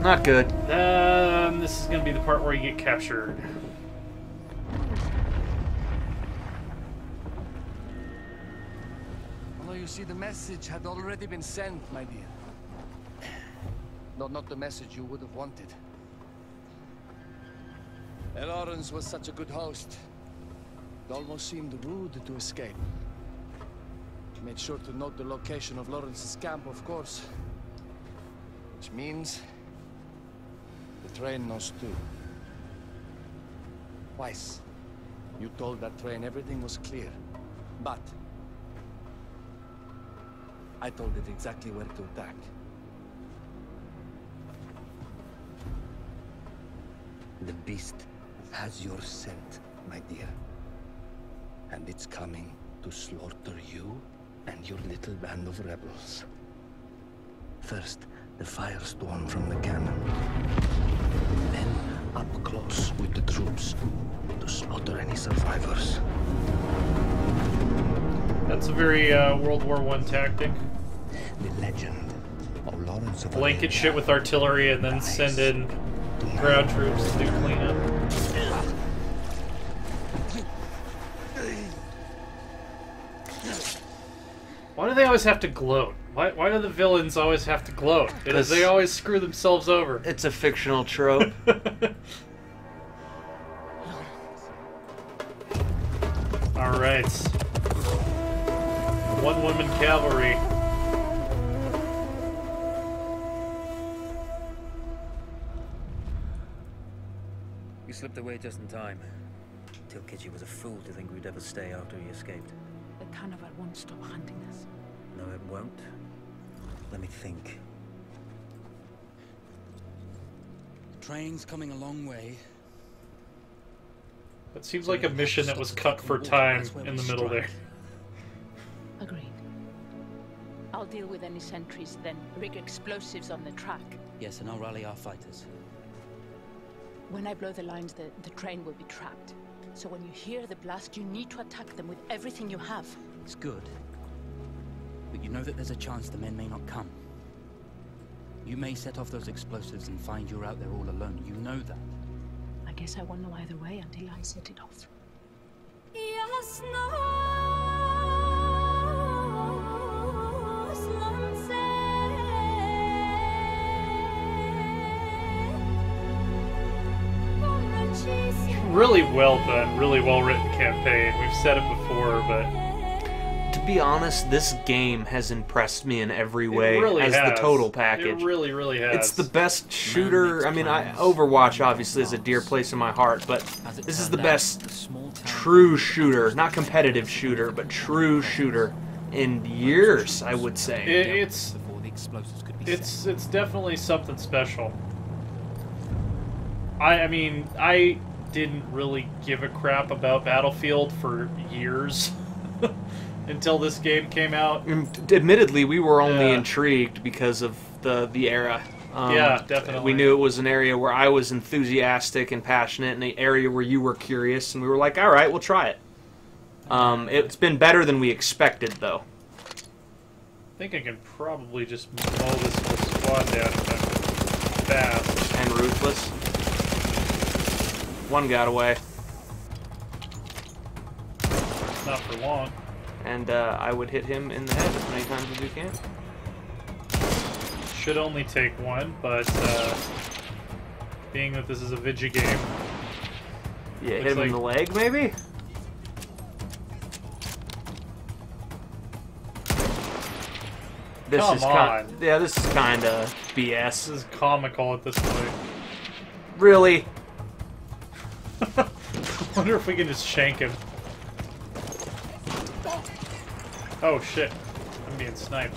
Not good. This is going to be the part where you get captured. Although you see, the message had already been sent, my dear. Not the message you would have wanted. And Lawrence was such a good host. It almost seemed rude to escape. Made sure to note the location of Lawrence's camp, of course. Which means the train knows too. Twice, you told that train everything was clear, but I told it exactly where to attack. The beast has your scent, my dear. And it's coming to slaughter you and your little band of rebels. First, the firestorm from the cannon. Then, up close with the troops to slaughter any survivors. That's a very World War I tactic. The legend of Lawrence of Blanket shit with artillery and then send in ground troops to do cleanup. Why do they always have to gloat? Why do the villains always have to gloat? Because they always screw themselves over. It's a fictional trope. Alright. One woman cavalry. You slipped away just in time. Till Kitchy was a fool to think we'd ever stay after he escaped. The Canaveral won't stop hunting us. No, it won't. Let me think. The train's coming a long way. That seems like a mission that was cut for time in the middle there. Agreed. I'll deal with any sentries, then rig explosives on the track. Yes, and I'll rally our fighters. When I blow the lines, the train will be trapped. So when you hear the blast, you need to attack them with everything you have. It's good. But you know that there's a chance the men may not come. You may set off those explosives and find you're out there all alone. You know that. I guess I won't know either way until I set it off. Yes, no. Really well done, really well written campaign. We've said it before, but to be honest, this game has impressed me in every way as the total package. It really, really has. It's the best shooter. I mean, Overwatch obviously is a dear place in my heart, but this is the best true shooter, not competitive shooter, but true shooter in years, I would say. It's definitely something special. I mean, I didn't really give a crap about Battlefield for years until this game came out. Admittedly, we were only intrigued because of the era. Yeah, definitely. We knew it was an area where I was enthusiastic and passionate, and the area where you were curious, and we were like, all right, we'll try it. It's been better than we expected, though. I think I can probably just mow this whole squad down if I'm fast. And ruthless. One got away. Not for long. And I would hit him in the head as many times as we can. Should only take one, but being that this is a video game. Yeah, hit him in the leg, maybe? This is on. Yeah, this is kind of BS. This is comical at this point. Really? I wonder if we can just shank him. Oh shit, I'm being sniped.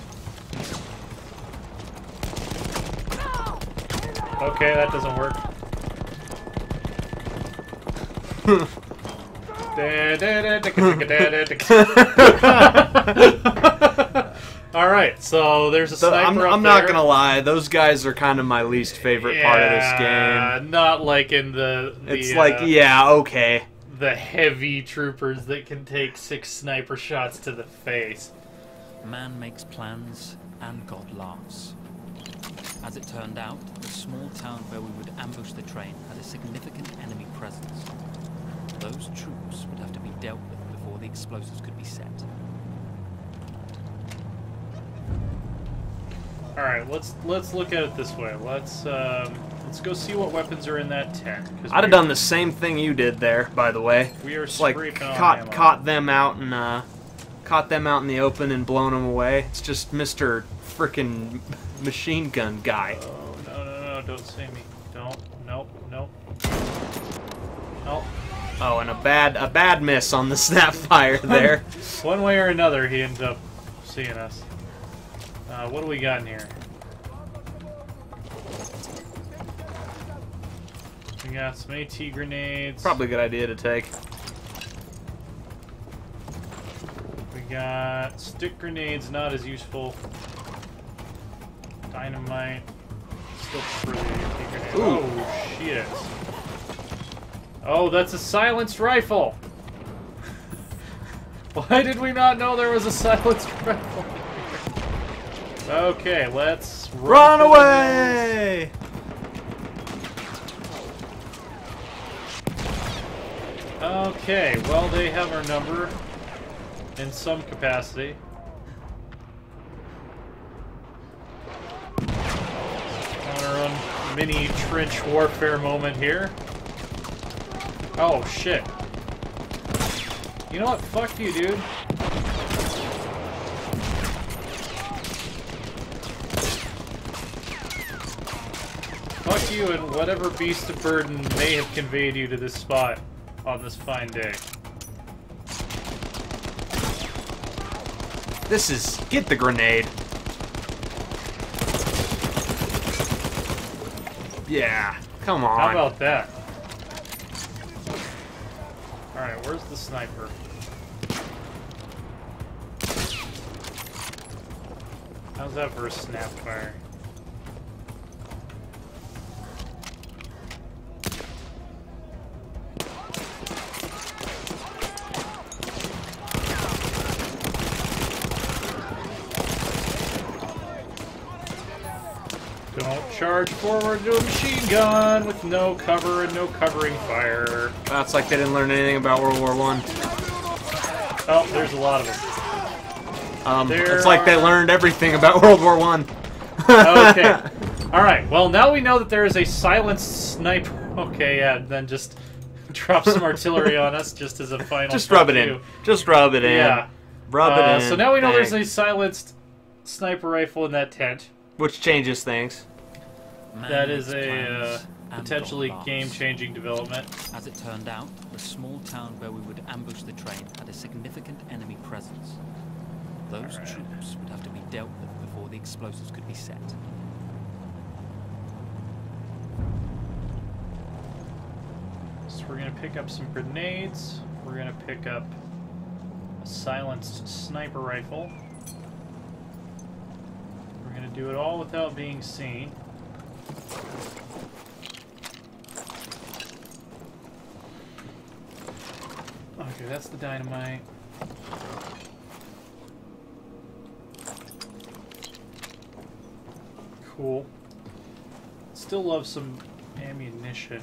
Okay, that doesn't work. Alright, so there's a sniper up there. I'm not gonna lie, those guys are kind of my least favorite part of this game. Not like in the it's like, yeah, okay. The heavy troopers that can take 6 sniper shots to the face. Man makes plans, and God laughs. As it turned out, the small town where we would ambush the train had a significant enemy presence. Those troops would have to be dealt with before the explosives could be set. Alright, let's look at it this way. Let's go see what weapons are in that tent. I'd have done the same thing you did there, by the way. We are like caught them out in the open and blown them away. It's just Mr. frickin' machine gun guy. Oh no! Don't see me! Don't! Nope! Nope! Nope! Oh, and a bad miss on the snapfire there. One way or another, he ends up seeing us. What do we got in here? We got some AT grenades. Probably a good idea to take. We got stick grenades, not as useful. Dynamite. Still prefer the AT grenades. Oh, shit. Oh, that's a silenced rifle! Why did we not know there was a silenced rifle? Okay, let's run away! Okay, well, they have our number in some capacity. On our own mini trench warfare moment here. Oh, shit. You know what? Fuck you, dude. Fuck you and whatever beast of burden may have conveyed you to this spot on this fine day. This is... Get the grenade. Yeah, come on. How about that? Alright, where's the sniper? How's that for a snapfire? Charge forward to a machine gun with no cover and no covering fire. That's like they didn't learn anything about World War I. Oh, there's a lot of them. It's like they learned everything about World War I. Okay. All right. Well, now we know that there is a silenced sniper. Okay. Yeah. Then just drop some artillery on us, just as a final. Just rub it in. Just rub it in. Yeah. Rub it in. So now we know there's a silenced sniper rifle in that tent, which changes things. That is a potentially game-changing development. As it turned out, the small town where we would ambush the train had a significant enemy presence. Those troops would have to be dealt with before the explosives could be set. So we're going to pick up some grenades. We're going to pick up a silenced sniper rifle. We're going to do it all without being seen. Okay, that's the dynamite. Cool. Still love some ammunition.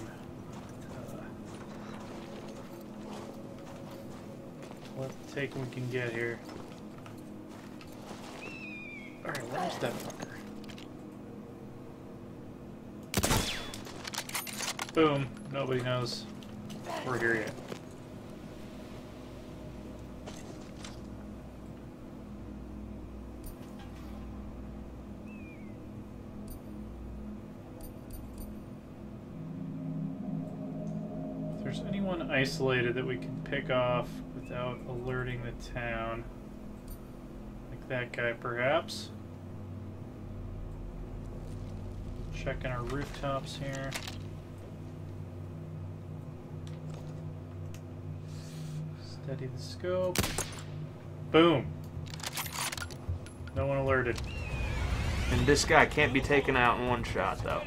Let's take what we can get here. Alright, where's that fucker? Boom. Nobody knows we're here yet. If there's anyone isolated that we can pick off without alerting the town, like that guy perhaps. Checking our rooftops here. Steady the scope. Boom. No one alerted. And this guy can't be taken out in one shot, though.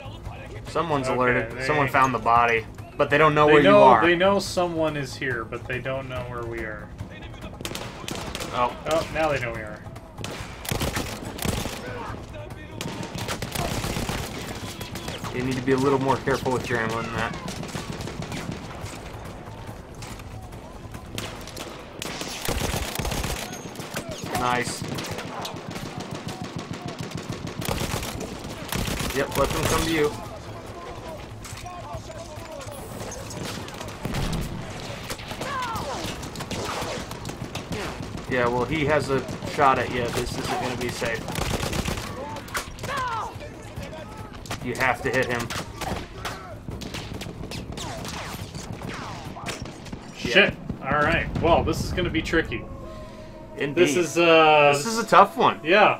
Someone's alerted. Someone found the body. But they don't know where you are. They know someone is here, but they don't know where we are. Oh. Oh, now they know we are. You need to be a little more careful with your ammo than that. Nice. Yep, let them come to you. Yeah, well, he has a shot at you. This isn't going to be safe. You have to hit him. Shit. Yeah. All right. Well, this is going to be tricky. Indeed. This is a tough one. Yeah.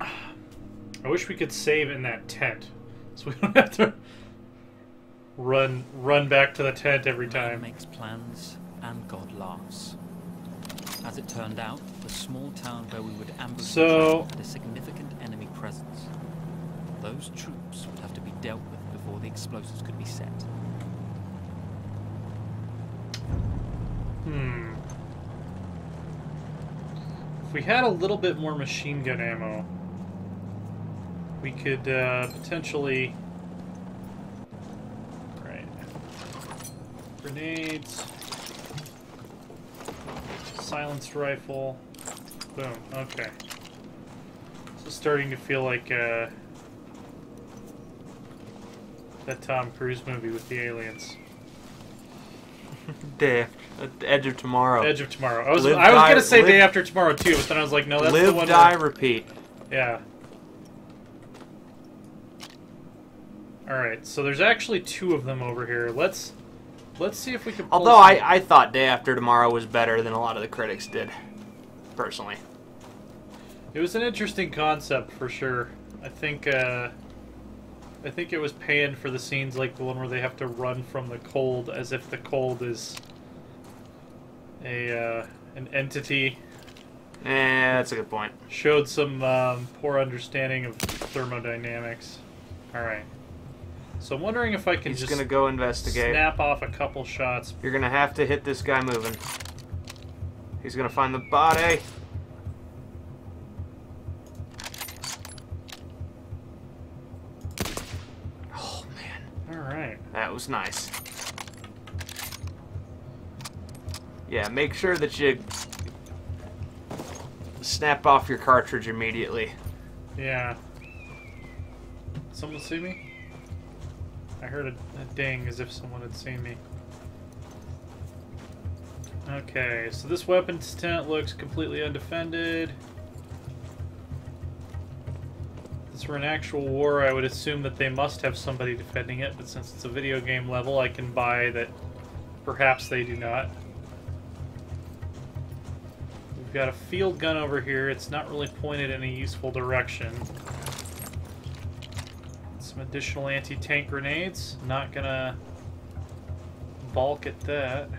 I wish we could save in that tent, so we don't have to run back to the tent every time. Man makes plans, and God laughs. As it turned out, the small town where we would ambush had a significant enemy presence. Those troops would have to be dealt with before the explosives could be set. Hmm. If we had a little bit more machine gun ammo, we could potentially... Right. Grenades. Silenced rifle. Boom. Okay. This is starting to feel like that Tom Cruise movie with the aliens. Day after, Edge of Tomorrow. Edge of Tomorrow. I was gonna say Day After Tomorrow too, but then I was like, no, that's the one. Live, die, repeat. Yeah. All right. So there's actually two of them over here. Let's see if we can. Although I thought Day After Tomorrow was better than a lot of the critics did, personally. It was an interesting concept for sure. I think it was panned for the scenes like the one where they have to run from the cold, as if the cold is a an entity. That's a good point. Showed some poor understanding of thermodynamics. All right. So I'm wondering if I can just gonna go investigate. Snap off a couple shots. You're gonna have to hit this guy moving. He's gonna find the body. That was nice. Yeah, make sure that you snap off your cartridge immediately. Yeah. Someone see me? I heard a ding as if someone had seen me. Okay, so this weapons tent looks completely undefended. If this were an actual war, I would assume that they must have somebody defending it, but since it's a video game level, I can buy that perhaps they do not. We've got a field gun over here. It's not really pointed in a useful direction. Some additional anti-tank grenades. Not gonna balk at that.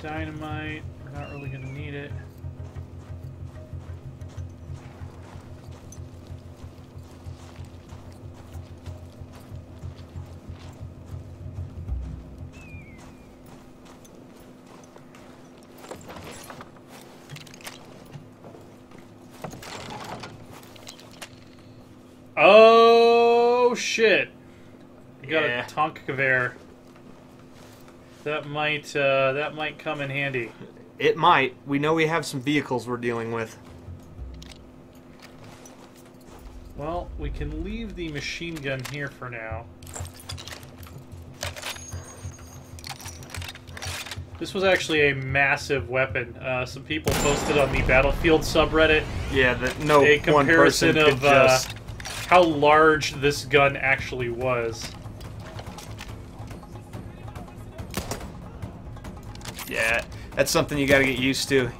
Dynamite, we're not really going to need it. Oh shit! You got a tank conveyor. That might come in handy. It might. We know we have some vehicles we're dealing with. Well, we can leave the machine gun here for now. This was actually a massive weapon. Some people posted on the Battlefield subreddit. Yeah, that no a comparison one person of could just... how large this gun actually was. Yeah, that's something you gotta get used to.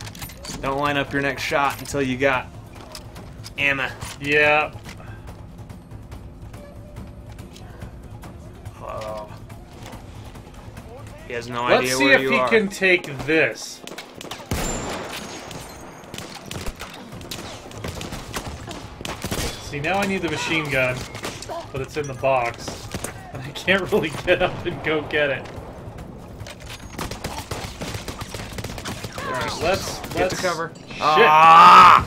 Don't line up your next shot until you got ammo. Yeah. Oh. He has no idea where you are. Let's see if he can take this. See, now I need the machine gun, but it's in the box. And I can't really get up and go get it. Alright, let's get to cover. Shit. Ah!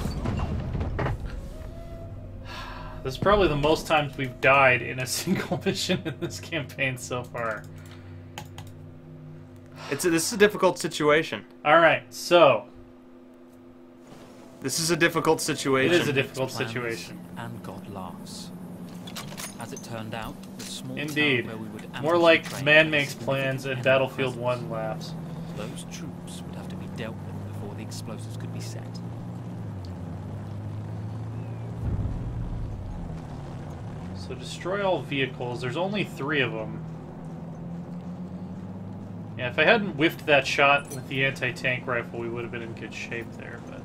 This is probably the most times we've died in a single mission in this campaign so far. This is a difficult situation. Alright, so... This is a difficult situation. It is a difficult situation. And God laughs. As it turned out, the small Indeed. Town where we would More like man makes plans and Battlefield 1 laughs. Those troops would have to be dealt with before the explosives could be set. So destroy all vehicles. There's only 3 of them. Yeah, if I hadn't whiffed that shot with the anti-tank rifle, we would have been in good shape there, but...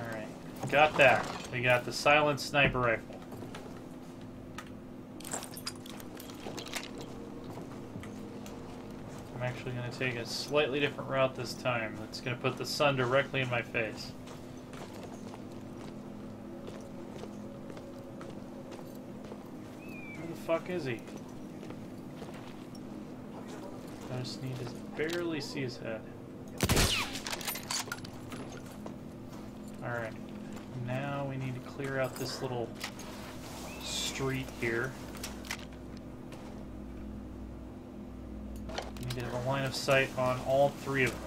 Alright, got that. We got the silent sniper rifle. I'm actually going to take a slightly different route this time. That's going to put the sun directly in my face. Where the fuck is he? I just need to barely see his head. Alright. Now we need to clear out this little street here. We need to have a line of sight on all 3 of them.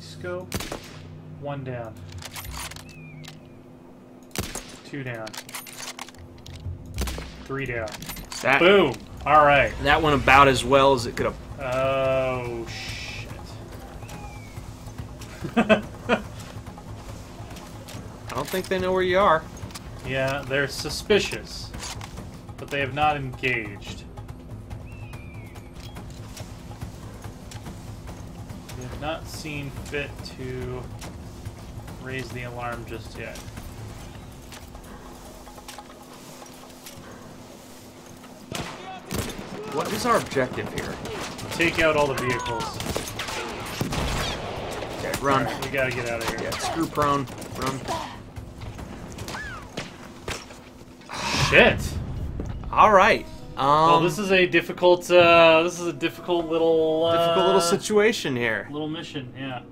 Scope. 1 down. 2 down. 3 down. That, boom! Alright. That went about as well as it could have. Oh, shit. I don't think they know where you are. Yeah, they're suspicious. But they have not engaged. Not seen fit to raise the alarm just yet. What is our objective here? Take out all the vehicles. Okay, run. Right, we gotta get out of here. Yeah, screw prone. Run. Shit. All right. Well, this is a difficult. This is a difficult little. Difficult little situation here. Little mission, yeah.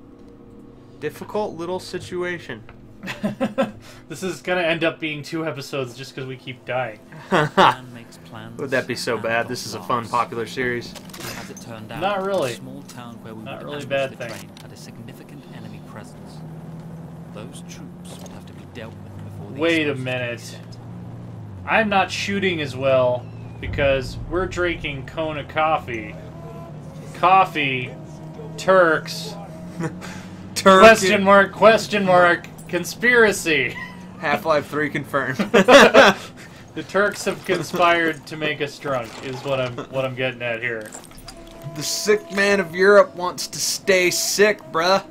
Difficult little situation. This is gonna end up being 2 episodes just because we keep dying. Would that be so bad? This is a fun, popular series. As it turned out, not really. Small town where we Not really bad thing. Had a significant enemy presence. Those troops would have to be dealt with before. Wait a minute. I'm not shooting as well. Because we're drinking Kona coffee. Coffee. Turks. Question mark, conspiracy. Half-Life 3 confirmed. The Turks have conspired to make us drunk, is what I'm getting at here. The sick man of Europe wants to stay sick, bruh.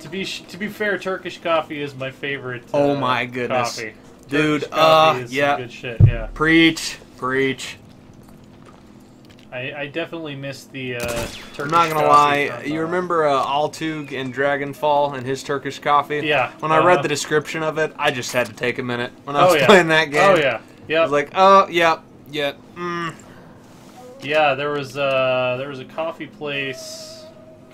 To be fair, Turkish coffee is my favorite. Oh my goodness, coffee. Dude, Turkish coffee is some good shit, yeah. Preach, preach. I definitely missed the Turkish I'm not gonna lie. Coffee. You remember Altug in Dragonfall and his Turkish coffee? Yeah. When I read the description of it, I just had to take a minute when I was playing that game. Oh yeah. Yeah. I was like, oh yeah, yeah. Mm. Yeah, there was a coffee place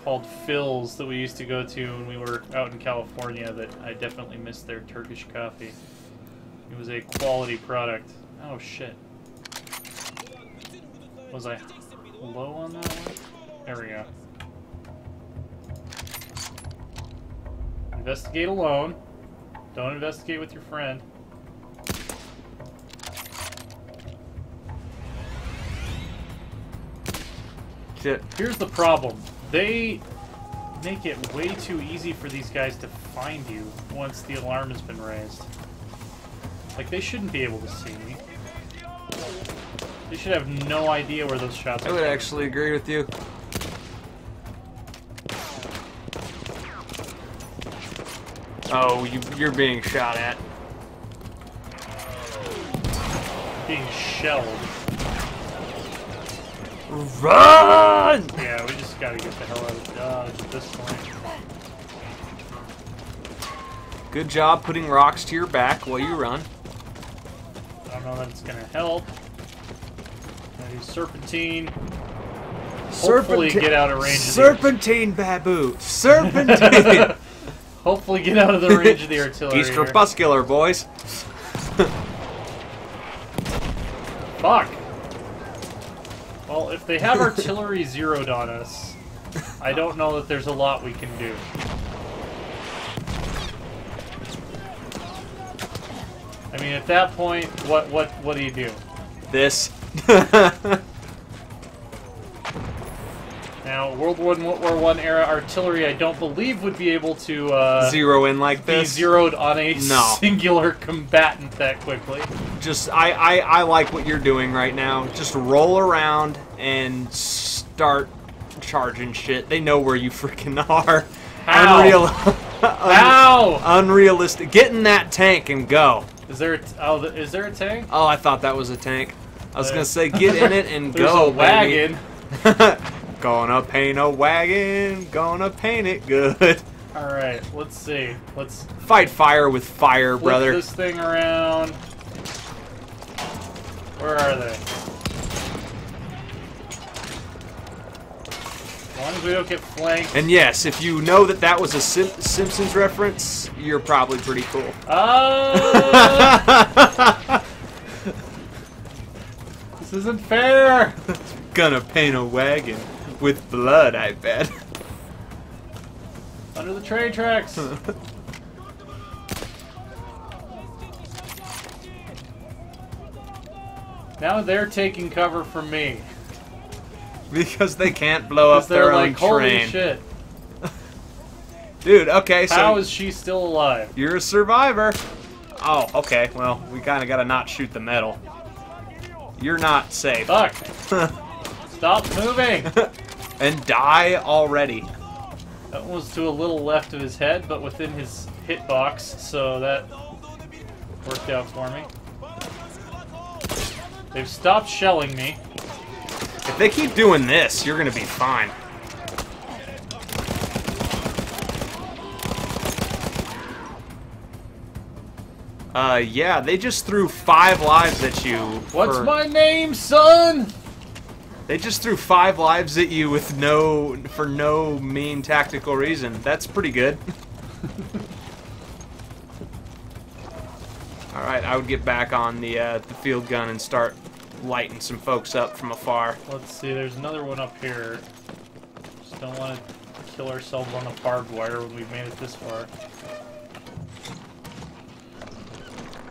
called Phil's that we used to go to when we were out in California. That I definitely missed their Turkish coffee. It was a quality product. Oh shit. Was I low on that one? There we go. Investigate alone. Don't investigate with your friend. Shit. Here's the problem. They make it way too easy for these guys to find you once the alarm has been raised. Like, they shouldn't be able to see me. They should have no idea where those shots are. I would actually agree with you. Oh, you're being shot at. Being shelled. Run! Yeah, we just gotta get the hell out of Dodge at this point. Good job putting rocks to your back while you run. I don't know that it's gonna help. Maybe serpentine. Hopefully get out of range of the artillery. Serpentine, Babu! Serpentine! Hopefully get out of the range of the artillery. He's crepuscular, boys. Fuck! Well, if they have artillery zeroed on us, I don't know that there's a lot we can do. I mean, at that point, what do you do? This. Now, World War I era artillery, I don't believe would be able to zero in like this. Be zeroed on a singular combatant that quickly. Just, I like what you're doing right now. Just roll around and start charging shit. They know where you freaking are. How? Unrealistic. Get in that tank and go. Is there? Is there a tank? Oh, I thought that was a tank. I was gonna say, get in it and go. There's a wagon. Gonna paint a wagon, gonna paint it good. Alright, let's see. Let's fight fire with fire, brother. Flip this thing around. Where are they? As long as we don't get flanked. And yes, if you know that that was a Simpsons reference, you're probably pretty cool. This isn't fair! Gonna paint a wagon. With blood, I bet. Under the train tracks! Now they're taking cover from me. Because they can't blow up their own train. They're like, holy shit. Dude, okay, so... How is she still alive? You're a survivor. Oh, okay, well, we kinda gotta not shoot the metal. You're not safe. Fuck! Stop moving! And die already. That one was to a little left of his head, but within his hitbox, so that worked out for me. They've stopped shelling me. If they keep doing this, you're gonna be fine. Yeah, they just threw 5 lives at you. What's my name, son? They just threw 5 lives at you with no mean tactical reason. That's pretty good. All right, I would get back on the field gun and start lighting some folks up from afar. Let's see, there's another one up here. Just don't want to kill ourselves on the barbed wire when we've made it this far.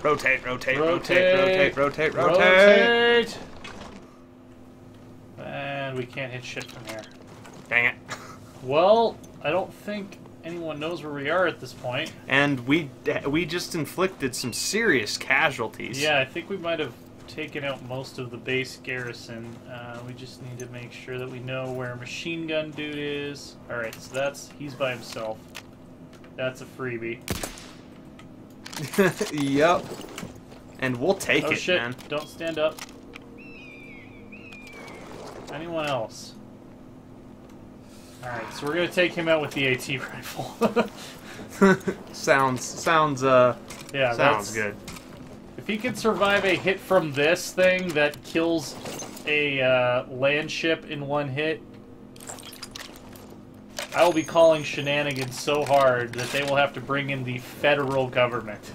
Rotate, rotate, rotate, rotate, rotate, rotate. And we can't hit shit from here. Dang it. Well, I don't think anyone knows where we are at this point. And we just inflicted some serious casualties. Yeah, I think we might have taken out most of the base garrison. We just need to make sure that we know where machine gun dude is. Alright, so he's by himself. That's a freebie. Yep. And we'll take it, shit. Man. Don't stand up. Anyone else? Alright, so we're gonna take him out with the AT rifle. sounds good. If he could survive a hit from this thing that kills a land ship in one hit, I will be calling shenanigans so hard that they will have to bring in the federal government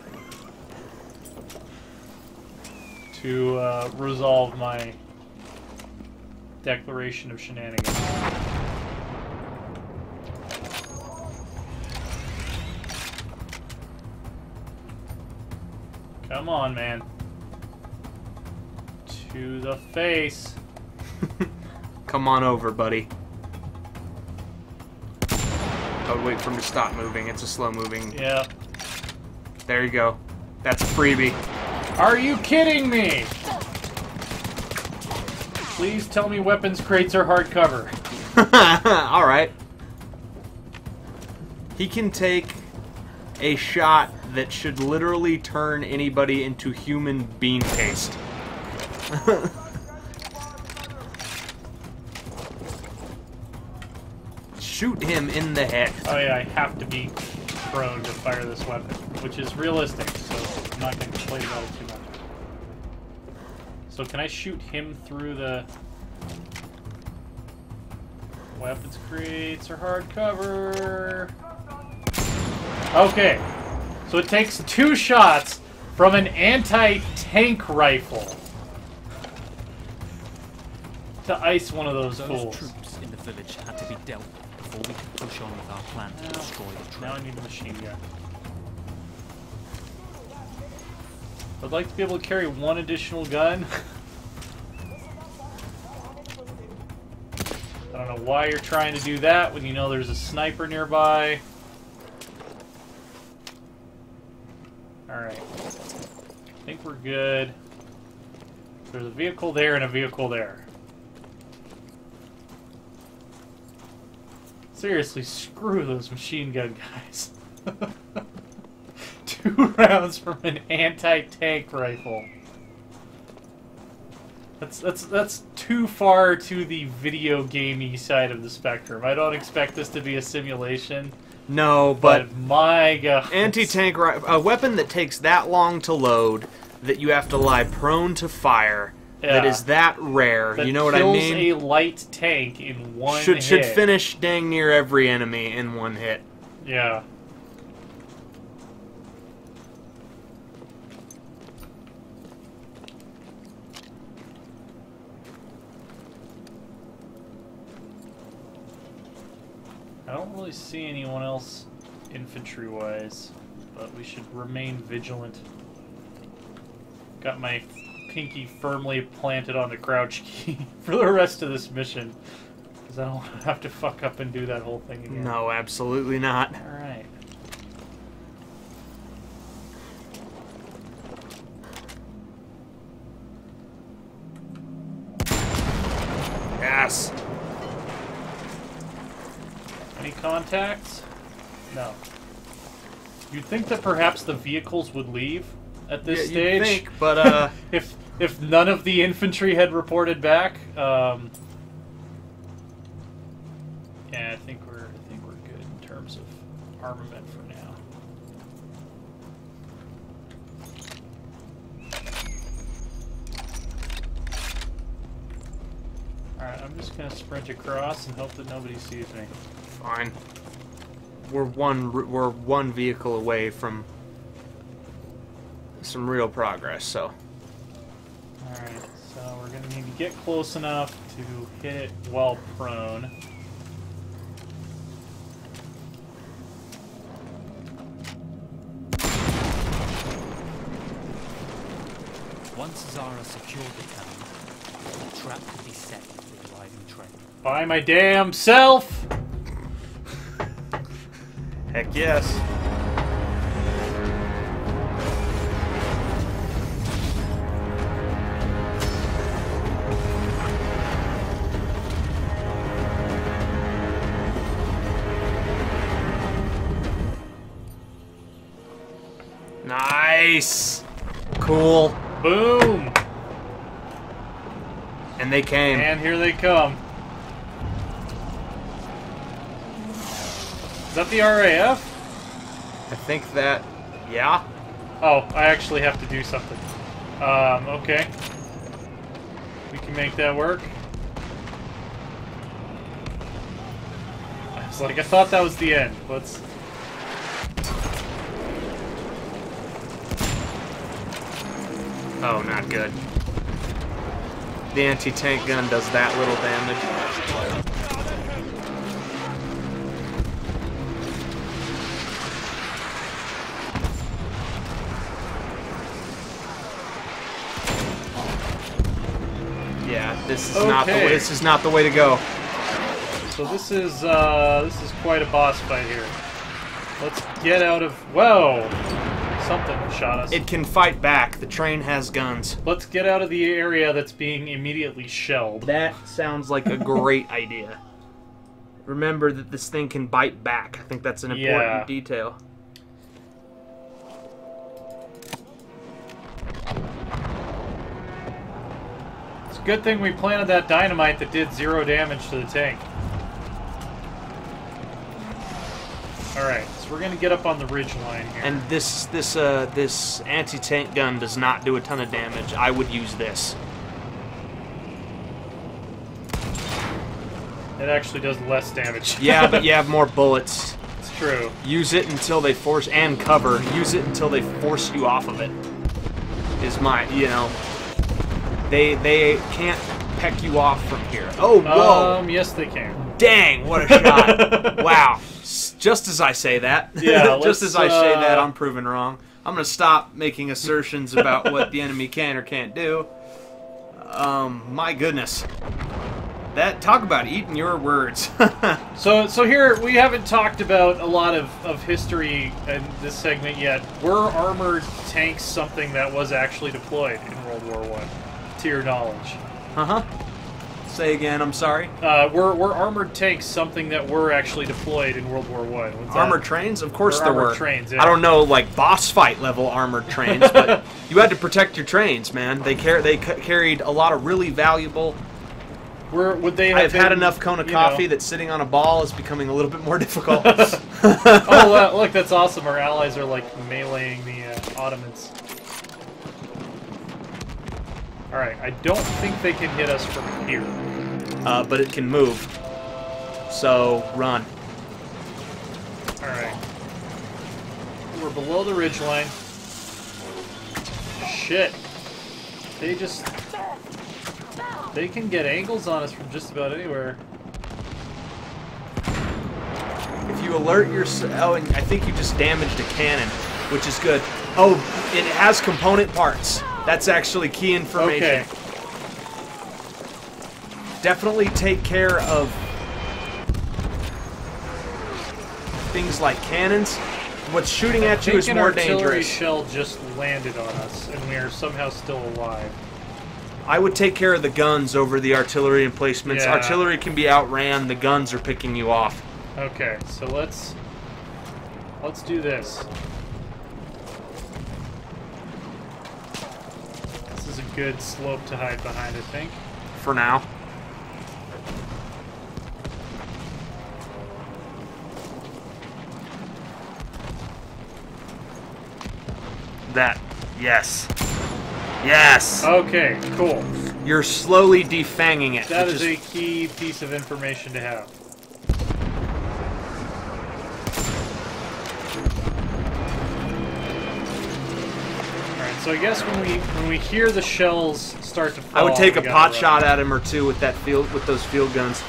to resolve my declaration of shenanigans. Come on, man. To the face. Come on over, buddy. I would wait for him to stop moving. It's a slow moving. Yeah. There you go. That's a freebie. Are you kidding me? Please tell me weapons crates are hardcover. Alright. He can take a shot that should literally turn anybody into human bean paste. shoot him in the head. Oh yeah, I have to be prone to fire this weapon, which is realistic, so I'm not going to play it all too much. So can I shoot him through the... Weapons crates are hard cover. Okay, so it takes 2 shots from an anti-tank rifle to ice one of those fools. Those troops in the village had to be dealt with before we could push on with our plan to destroy the train. Now I need a machine gun. I'd like to be able to carry 1 additional gun. I don't know why you're trying to do that when you know there's a sniper nearby. Alright. I think we're good. There's a vehicle there and a vehicle there. Seriously, screw those machine gun guys. 2 rounds from an anti-tank rifle. That's too far to the video gamey side of the spectrum. I don't expect this to be a simulation. No, but my god, anti-tank rifle, a weapon that takes that long to load, that you have to lie prone to fire, that is that rare. That, you know what I mean? Kills a light tank in 1 hit. Should finish dang near every enemy in 1 hit. Yeah. I don't really see anyone else infantry-wise, but we should remain vigilant. Got my pinky firmly planted on the crouch key for the rest of this mission, because I don't want to have to fuck up and do that whole thing again. No, absolutely not. Alright. Yes! Contacts? No. You'd think that perhaps the vehicles would leave at this stage. You'd think, but if none of the infantry had reported back, yeah, I think we're good in terms of armament for now. All right, I'm just gonna sprint across and hope that nobody sees me. Fine. We're one vehicle away from some real progress, so. Alright, so we're gonna need to get close enough to hit it well prone. Once Zara secured the cannon, the trap could be set for the arriving train. By my damn self! Heck yes. Nice. Cool. Boom. And they came. And here they come. Is that the RAF? I think that... yeah? Oh, I actually have to do something. Okay. We can make that work. I was like, I thought that was the end. Let's... oh, not good. The anti-tank gun does that little damage. This is not the way. This is not the way to go. So this is quite a boss fight here. Let's get out of. Whoa! Something shot us. It can fight back. The train has guns. Let's get out of the area that's being immediately shelled. That sounds like a great idea. Remember that this thing can bite back. I think that's an important detail. Good thing we planted that dynamite that did 0 damage to the tank. We're gonna get up on the ridge line here. And this anti-tank gun does not do a ton of damage. I would use this. It actually does less damage. Yeah, but you have more bullets. It's true. Use it until they force and cover. Use it until they force you off of it. Is my, you know, they can't peck you off from here. Oh, whoa. Yes, they can. Dang, what a shot. Wow. Just as I say that. Yeah, just as I say that, I'm proven wrong. I'm going to stop making assertions about what the enemy can or can't do. My goodness. That, talk about eating your words. So here, we haven't talked about a lot of history in this segment yet. Were armored tanks something that was actually deployed in World War I, to your knowledge? Uh-huh. Say again, I'm sorry? Were armored tanks something that were actually deployed in World War I? Armored trains? Of course there were. Trains, yeah. I don't know, like, boss fight level armored trains, but you had to protect your trains, man. They carried a lot of really valuable... I've had enough Kona coffee that sitting on a ball is becoming a little bit more difficult. Oh, look, that's awesome. Our allies are, like, meleeing the Ottomans. Alright, I don't think they can hit us from here. But it can move. So, run. Alright. We're below the ridgeline. Shit. They just... They can get angles on us from just about anywhere. If you alert yourself... Oh, and I think you just damaged a cannon, which is good. Oh, it has component parts. That's actually key information. Okay. Definitely take care of things like cannons. What's shooting at you is more dangerous. An artillery shell just landed on us, and we are somehow still alive. I would take care of the guns over the artillery emplacements. Yeah. Artillery can be outran. The guns are picking you off. Okay, so let's do this. This is a good slope to hide behind, I think. For now. That. Yes. Yes! Okay, cool. You're slowly defanging it. That is a key piece of information to have. Alright, so I guess when we hear the shells start to fall... I would take a pot shot at him or two with that those field guns.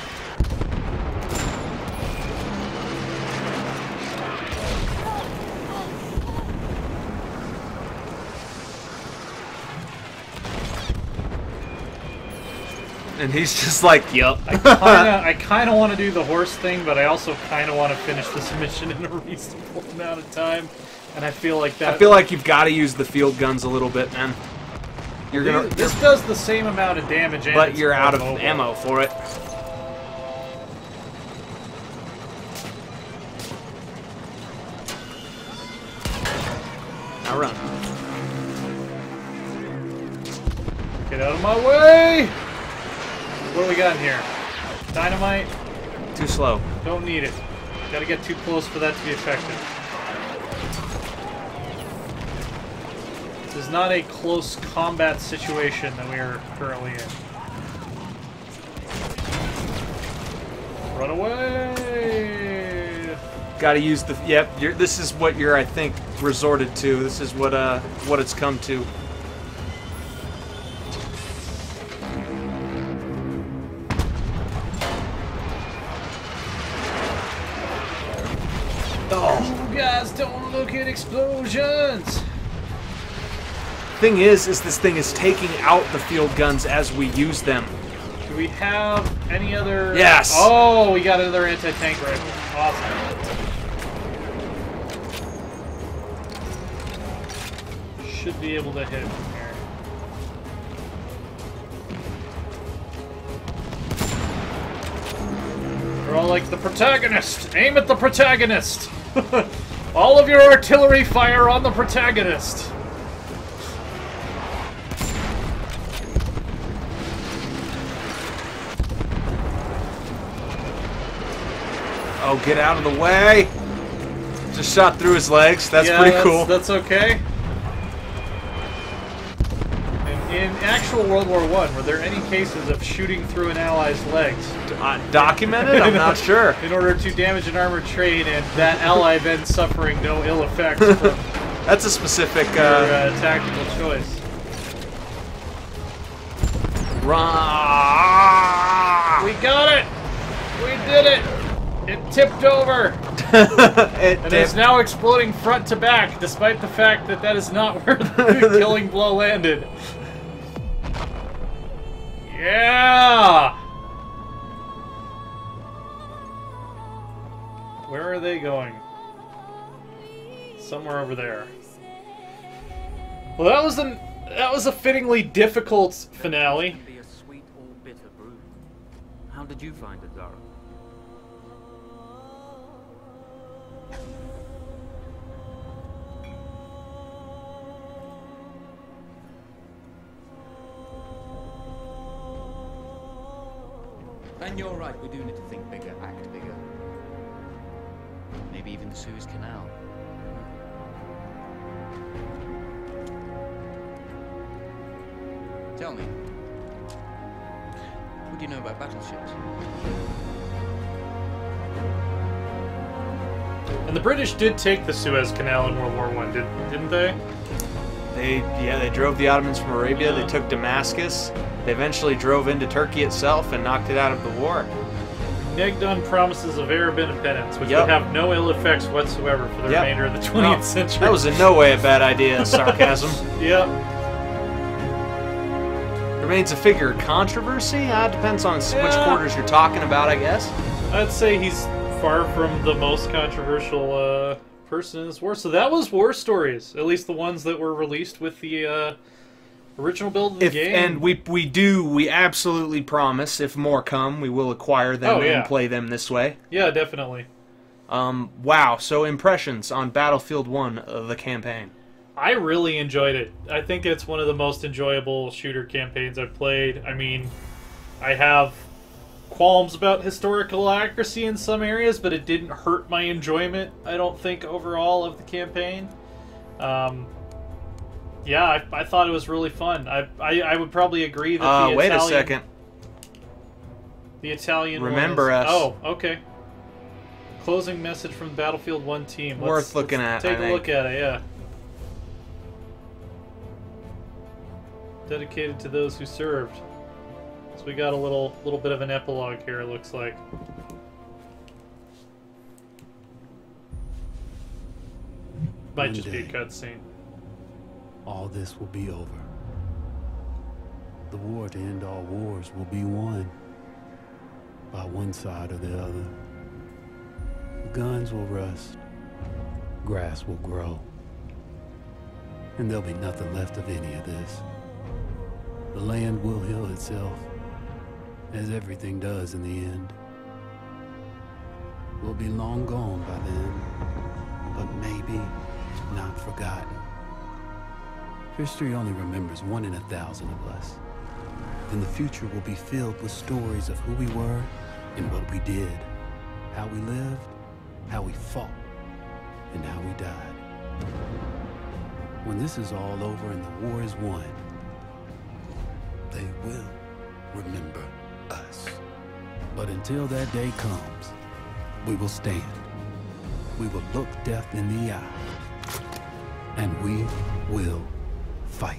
And he's just like, yup. I kind of want to do the horse thing, but I also kind of want to finish this mission in a reasonable amount of time. And I feel like that... I feel like you've got to use the field guns a little bit, man. You're gonna... This does the same amount of damage, and but you're out of ammo for it. Now run. Get out of my way! What do we got in here? Dynamite? Too slow. Don't need it. Gotta get too close for that to be effective. This is not a close combat situation that we are currently in. Run away! Gotta use the... Yep, this is what you're, I think, resorted to. This is what it's come to. Explosions! Thing is this thing is taking out the field guns as we use them. Do we have any other... Yes! Oh, we got another anti-tank rifle. Awesome. Should be able to hit it from here. They're all like, the protagonist! Aim at the protagonist! All of your artillery fire on the protagonist! Oh, get out of the way! Just just shot through his legs. That's pretty cool. That's okay. In actual World War I, were there any cases of shooting through an ally's legs? Documented? I'm not sure. In order to damage an armored train and that ally then suffering no ill effects from... That's a specific... tactical choice. Run. We got it! We did it! It tipped over! it is now exploding front to back, despite the fact that that is not where the killing blow landed. Yeah! Where are they going? Somewhere over there. Well, that was a fittingly difficult finale. Be a sweet or bitter brew. How did you find it, Dara? And you're right, we do need to think bigger, act bigger. Maybe even the Suez Canal. Tell me, what do you know about battleships? And the British did take the Suez Canal in World War I, didn't they? They drove the Ottomans from Arabia, they took Damascus. They eventually drove into Turkey itself and knocked it out of the war. Negged on promises of Arab independence, which would have no ill effects whatsoever for the remainder of the 20th century. That was in no way a bad idea, sarcasm. Yep. Remains a figure of controversy? Depends on which quarters you're talking about, I guess. I'd say he's far from the most controversial person in this war. So that was War Stories, at least the ones that were released with the... original build of the game. And we absolutely promise, if more come, we will acquire them and play them this way. Yeah, definitely. Wow, so impressions on Battlefield 1 of the campaign. I really enjoyed it. I think it's one of the most enjoyable shooter campaigns I've played. I mean, I have qualms about historical accuracy in some areas, but it didn't hurt my enjoyment, I don't think, overall of the campaign. Yeah, I thought it was really fun. I would probably agree that the Italian... Wait a second. The Italian... Remember us. Oh, okay. Closing message from the Battlefield 1 team. Worth looking at, take a look at it, yeah. Dedicated to those who served. So we got a little bit of an epilogue here, it looks like. Might just be a cutscene. All this will be over. The war to end all wars will be won by one side or the other. The guns will rust, grass will grow, and there'll be nothing left of any of this. The land will heal itself, as everything does in the end. We'll be long gone by then, but maybe not forgotten. History only remembers 1 in 1,000 of us. Then the future will be filled with stories of who we were and what we did, how we lived, how we fought, and how we died. When this is all over and the war is won, they will remember us. But until that day comes, we will stand. We will look death in the eye, and we will fight.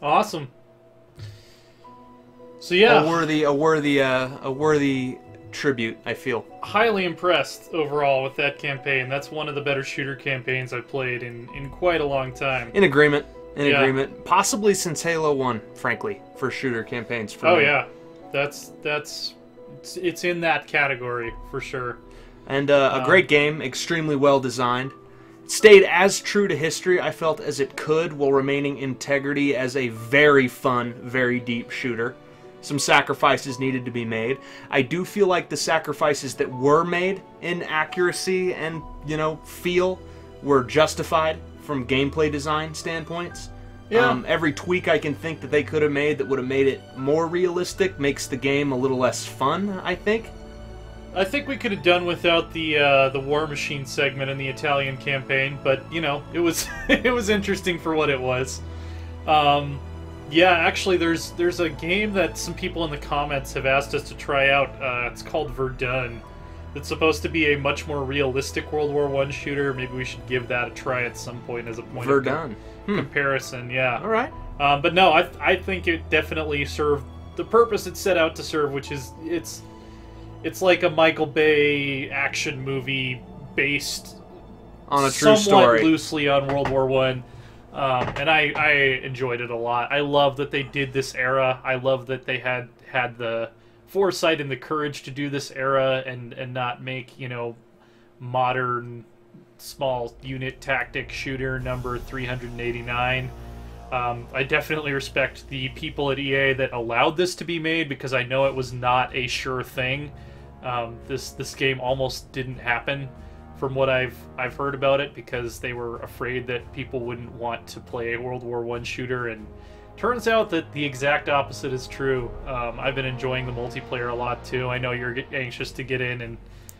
Awesome. So yeah, a worthy tribute, I feel. Highly impressed overall with that campaign. That's one of the better shooter campaigns I've played in quite a long time. In agreement. In agreement. Possibly since Halo 1, frankly, for shooter campaigns for me. Yeah. It's in that category for sure. And a great game, extremely well designed. stayed as true to history, I felt, as it could while remaining integrity as a very fun, very deep shooter. Some sacrifices needed to be made. I do feel like the sacrifices that were made in accuracy and, you know, feel were justified from gameplay design standpoints. Yeah. Every tweak I can think that they could have made that would have made it more realistic makes the game a little less fun, I think. I think we could have done without the War Machine segment in the Italian campaign, but, you know, it was it was interesting for what it was. Yeah, actually, there's a game that some people in the comments have asked us to try out. It's called Verdun. It's supposed to be a much more realistic World War I shooter. Maybe we should give that a try at some point as a point Verdun. Of comparison. Yeah. All right. But no, I think it definitely served the purpose it set out to serve, which is it's like a Michael Bay action movie based on a true story, loosely on World War I. And I enjoyed it a lot. I love that they did this era. I love that they had the foresight and the courage to do this era and not make, you know, modern small unit tactic shooter number 389. I definitely respect the people at EA that allowed this to be made, because I know it was not a sure thing. This game almost didn't happen from what I've heard about it, because they were afraid that people wouldn't want to play a World War I shooter, and turns out that the exact opposite is true. I've been enjoying the multiplayer a lot too. I know you're anxious to get in and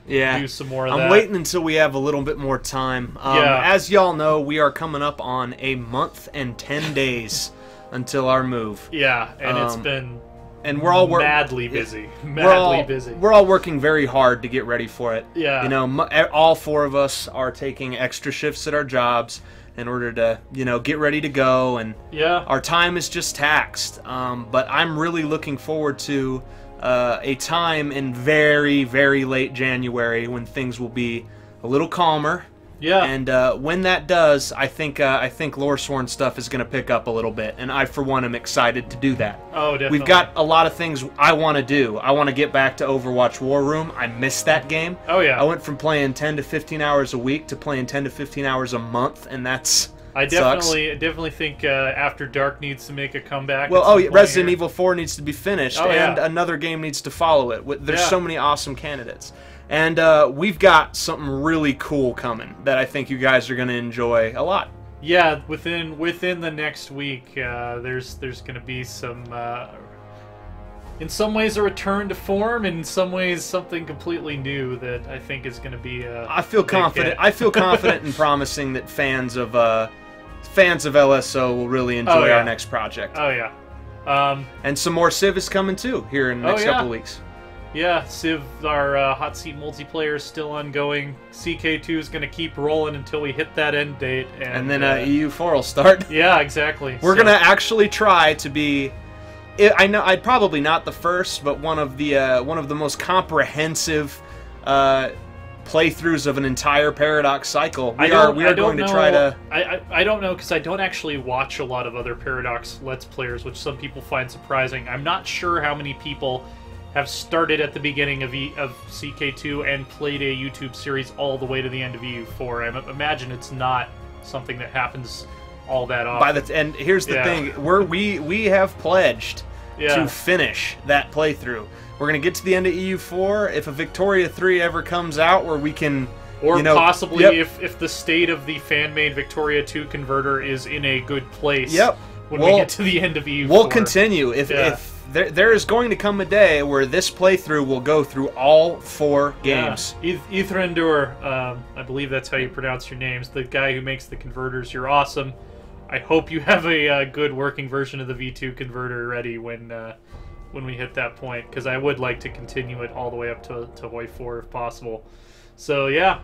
do some more of that. I'm waiting until we have a little bit more time. As y'all know, we are coming up on a month and 10 days until our move. Yeah, and it's been... And we're all madly busy. We're all working very hard to get ready for it. Yeah. You know, all four of us are taking extra shifts at our jobs in order to, you know, get ready to go. And our time is just taxed. But I'm really looking forward to a time in very, very late January when things will be a little calmer. Yeah. And when that does, I think Loresworn stuff is going to pick up a little bit, and I, for one, am excited to do that. Oh, definitely. We've got a lot of things I want to do. I want to get back to Overwatch War Room. I missed that game. Oh, yeah. I went from playing 10 to 15 hours a week to playing 10 to 15 hours a month, and that's... I definitely think After Dark needs to make a comeback. Well, Resident Evil 4 needs to be finished, and another game needs to follow it. There's so many awesome candidates. And we've got something really cool coming that I think you guys are going to enjoy a lot. Yeah, within the next week, there's going to be some, in some ways, a return to form, and in some ways something completely new that I think is going to be. I feel confident. I feel confident in promising that fans of LSO will really enjoy our next project. Oh yeah, and some more Civ is coming too here in the next couple weeks. Yeah, Civ, our hot seat multiplayer is still ongoing. CK2 is going to keep rolling until we hit that end date. And then EU4 will start. Yeah, exactly. We're going to actually try to be... I know I'd probably not the first, but one of the most comprehensive playthroughs of an entire Paradox cycle. I don't know, because I don't actually watch a lot of other Paradox Let's Players, which some people find surprising. I'm not sure how many people... have started at the beginning of CK2 and played a YouTube series all the way to the end of EU4. I imagine it's not something that happens all that often. And here's the thing, we have pledged to finish that playthrough. We're going to get to the end of EU4. If a Victoria 3 ever comes out where we can... Or possibly if the state of the fan-made Victoria 2 converter is in a good place when we get to the end of EU4. We'll continue. There is going to come a day where this playthrough will go through all four games. Yeah. Etherndor, I believe that's how you pronounce your names, the guy who makes the converters, you're awesome. I hope you have a good working version of the V2 converter ready when we hit that point, because I would like to continue it all the way up to Hoi 4 if possible. So, yeah.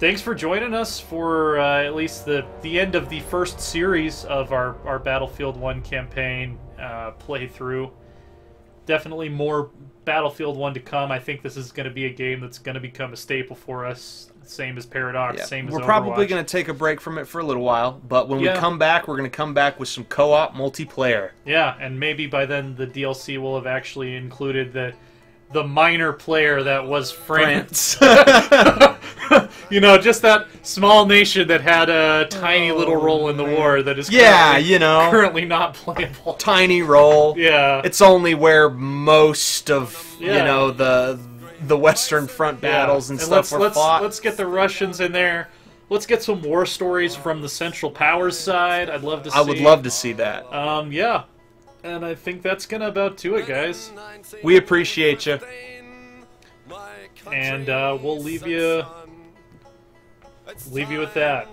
Thanks for joining us for at least the end of the first series of our Battlefield 1 campaign playthrough. Definitely more Battlefield 1 to come. I think this is going to be a game that's going to become a staple for us, same as Paradox, same as Overwatch. We're probably going to take a break from it for a little while, but when we come back, we're going to come back with some co-op multiplayer. Yeah, and maybe by then the DLC will have actually included the minor player that was France. You know, just that small nation that had a tiny little role in the war that is currently not playable. Tiny role. Yeah. It's only where most of, you know, the Western Front battles and stuff were fought. Let's get the Russians in there. Let's get some war stories from the Central Powers side. I'd love to see. I would love to see that. Yeah. And I think that's going to about do it, guys. We appreciate you. And we'll leave you with that.